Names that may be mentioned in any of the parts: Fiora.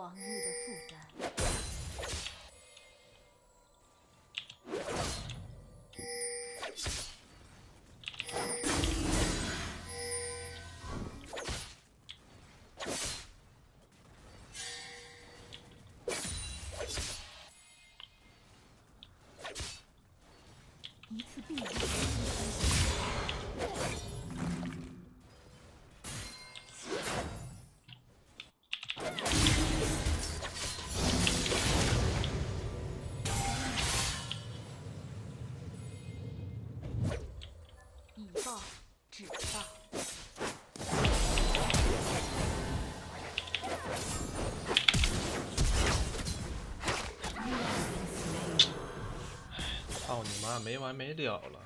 往日的负担。 操你妈，没完没了了！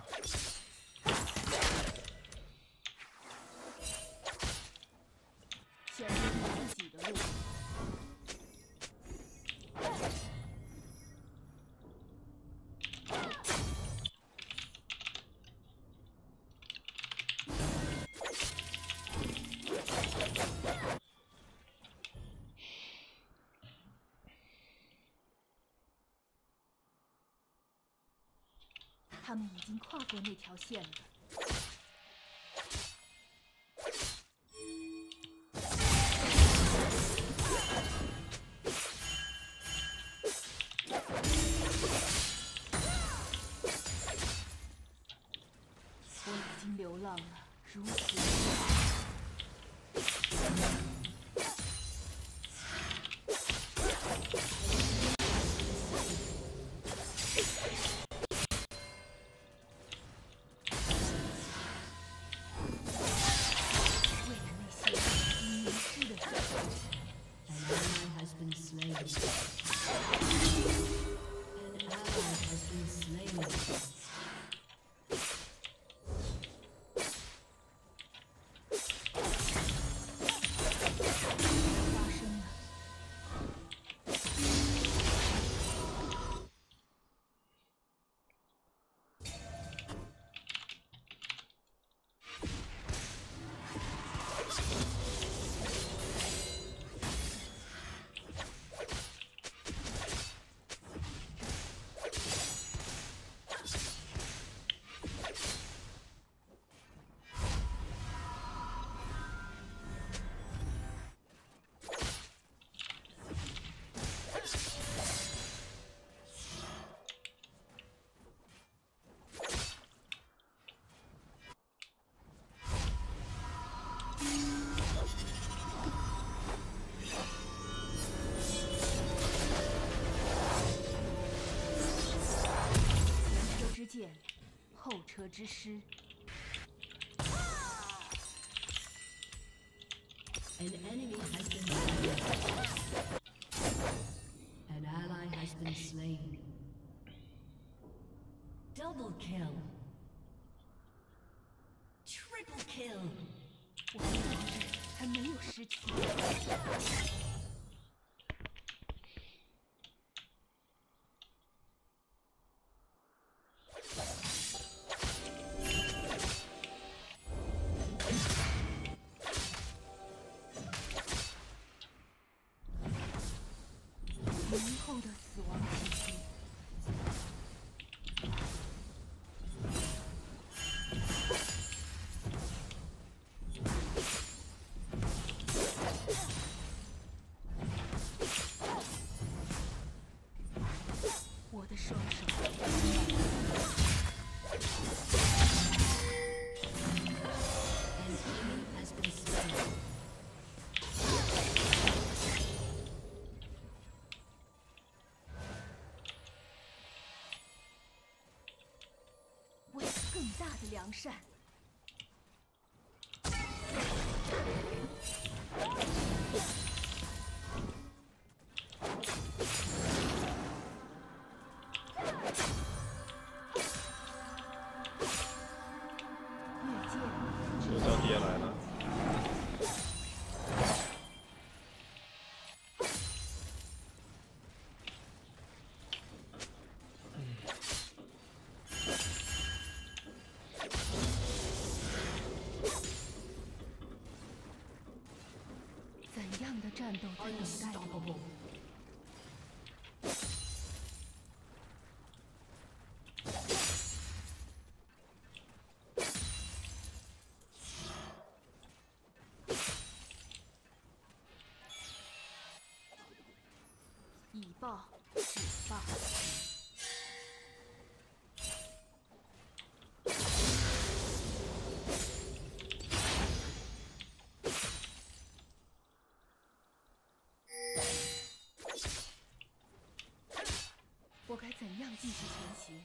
他们已经跨过那条线了。 车之师。An enemy has been slain. An ally has been slain. Double kill. Triple kill. 我们的敌人还没有失去。 良善。样的战斗在等待我。以暴制暴。 我该怎样继续前行？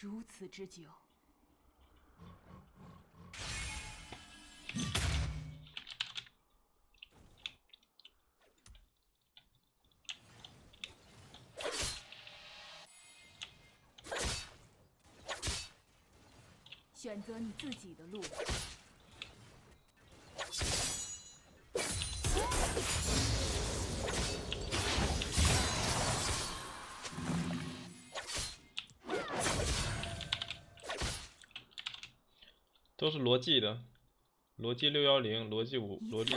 如此之久，选择你自己的路。 都是逻辑的，逻辑610，逻辑5，逻辑402。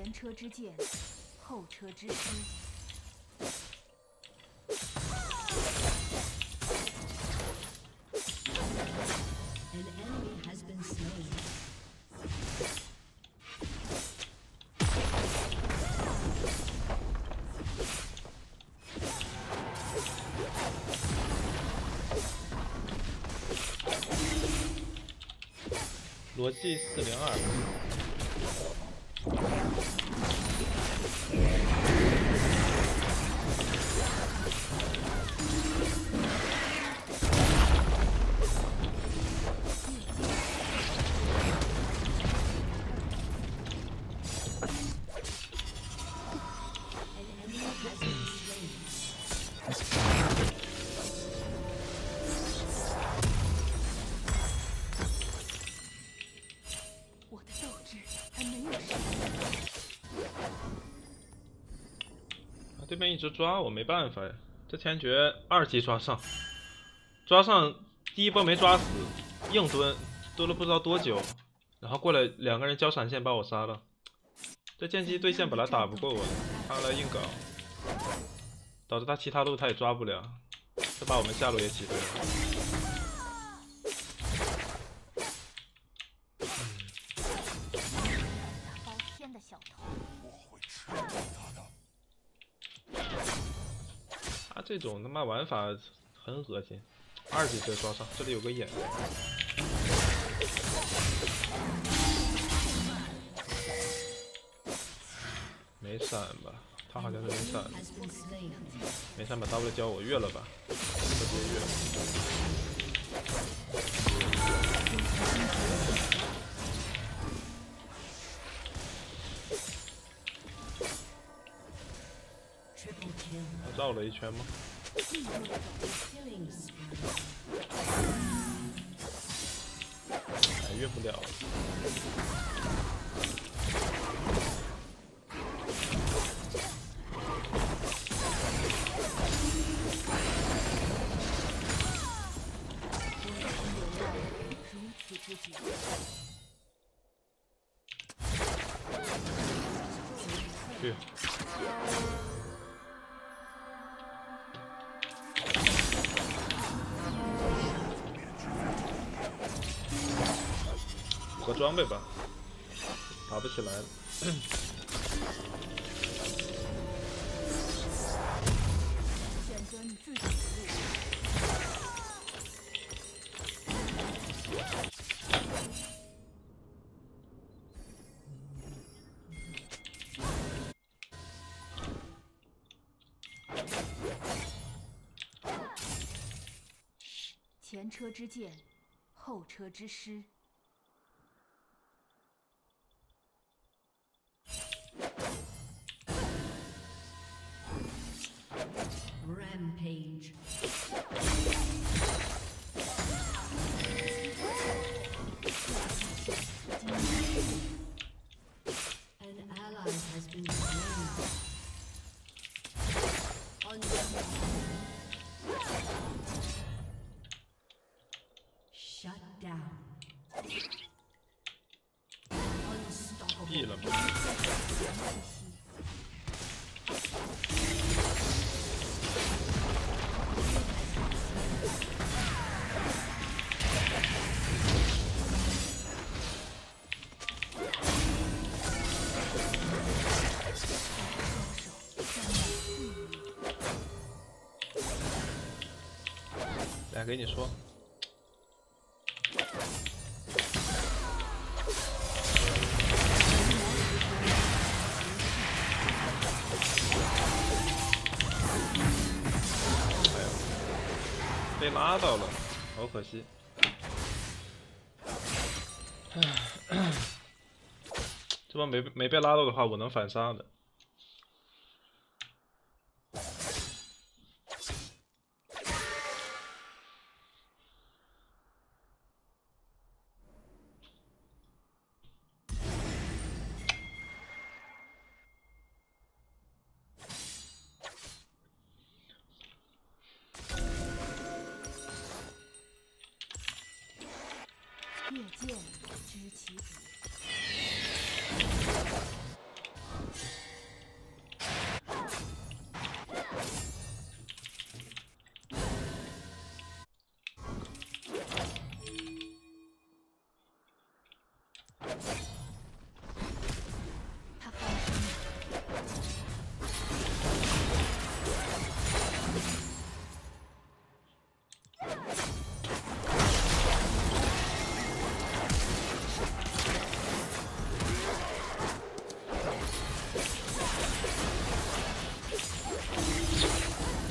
前车之鉴，后车之师。An enemy has been slain. 逻辑402。 对面一直抓我没办法呀，这天爵2级抓上第一波没抓死，硬蹲蹲了不知道多久，然后过来两个人交闪现把我杀了。这剑姬对线本来打不过我，他来硬搞，导致他其他路他也抓不了，这把我们下路也挤兑了。 这种他妈玩法很恶心，2级直接抓上，这里有个眼。 没闪吧？他好像是没闪，没闪把 W 交我越了吧，直接越了。 绕了一圈吗？哎，越不了了。如出击！ 去！补个装备吧，打不起来了。选择你自己的路。 前车之鉴，后车之师。Rampage。An ally has been slain. Shut down. Unstoppable.来，给你说。 被拉到了，好可惜。这帮没被拉到的话，我能反杀的。夜剑知其主。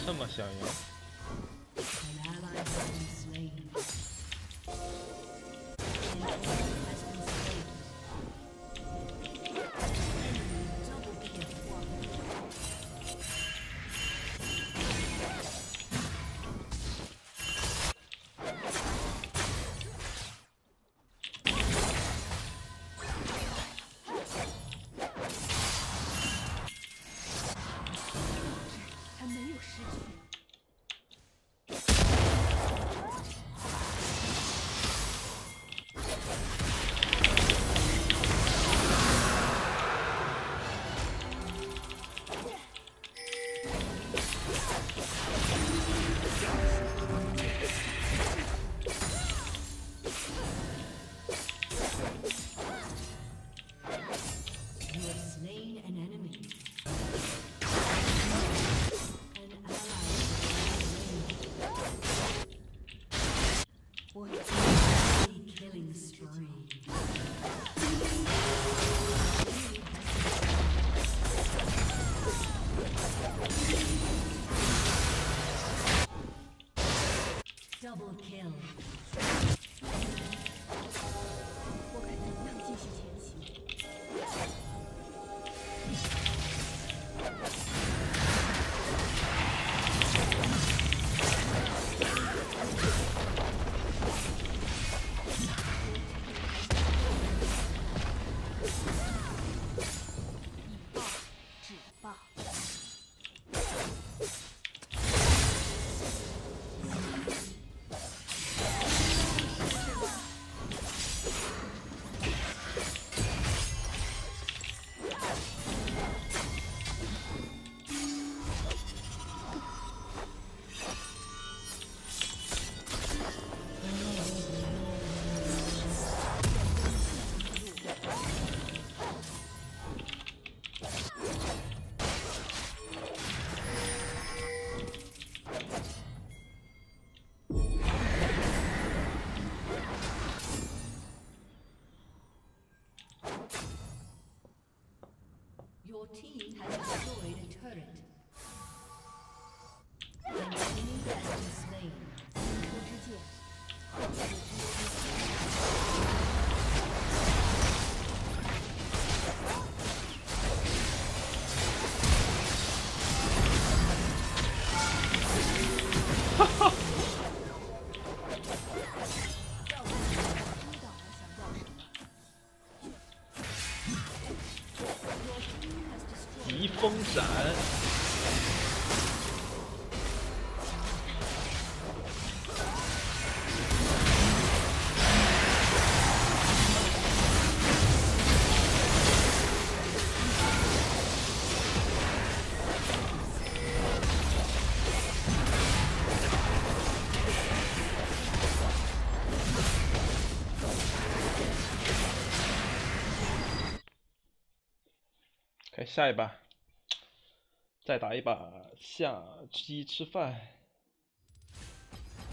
他放生了。 想要。Double kill。我看怎样继续前行。以暴制暴。Your team has destroyed a turret. An enemy has been slain.下一把，再打一把下鸡吃饭。